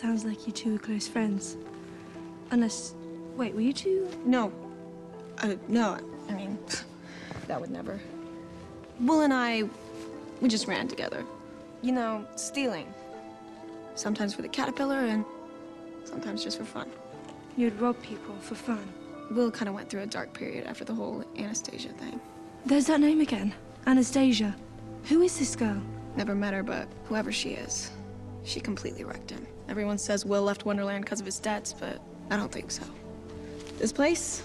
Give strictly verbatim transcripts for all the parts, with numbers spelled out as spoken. Sounds like you two are close friends. Unless... Wait, were you two? No. Uh, no, I mean, that would never. Will and I, we just ran together. You know, stealing. Sometimes for the caterpillar and sometimes just for fun. You'd rob people for fun? Will kind of went through a dark period after the whole Anastasia thing. There's that name again. Anastasia. Who is this girl? Never met her, but whoever she is, she completely wrecked him. Everyone says Will left Wonderland because of his debts, but I don't think so. This place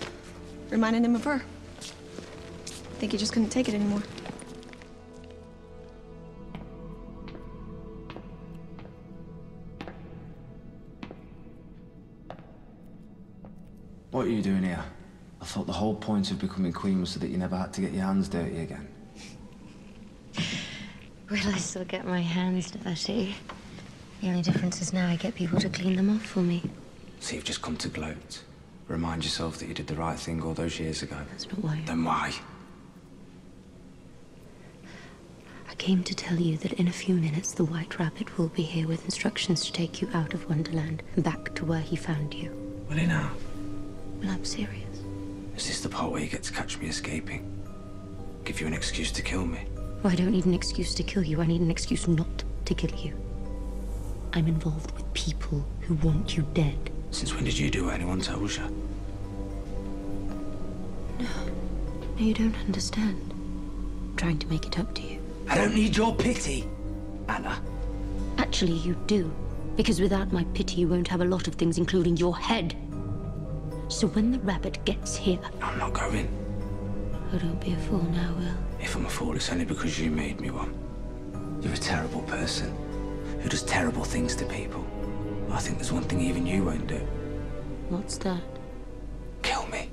reminded him of her. I think he just couldn't take it anymore. What are you doing here? I thought the whole point of becoming queen was so that you never had to get your hands dirty again. Will, I still get my hands dirty. The only difference is now I get people to clean them off for me. So you've just come to gloat. Remind yourself that you did the right thing all those years ago. That's not why. Then why? I came to tell you that in a few minutes the White Rabbit will be here with instructions to take you out of Wonderland and back to where he found you. Will he now? Well, I'm serious. Is this the part where you get to catch me escaping? Give you an excuse to kill me? Oh, I don't need an excuse to kill you. I need an excuse not to kill you. I'm involved with people who want you dead. Since when did you do what anyone tells you? No. No, you don't understand. I'm trying to make it up to you. I don't need your pity, Anna. Actually, you do. Because without my pity, you won't have a lot of things, including your head. So when the rabbit gets here... I'm not going. Oh, don't be a fool now, Will. If I'm a fool, it's only because you made me one. You're a terrible person who does terrible things to people. I think there's one thing even you won't do. What's that? Kill me.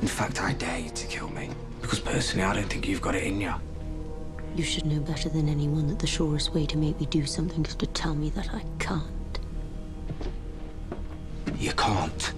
In fact, I dare you to kill me. Because personally, I don't think you've got it in you. You should know better than anyone that the surest way to make me do something is to tell me that I can't. You can't.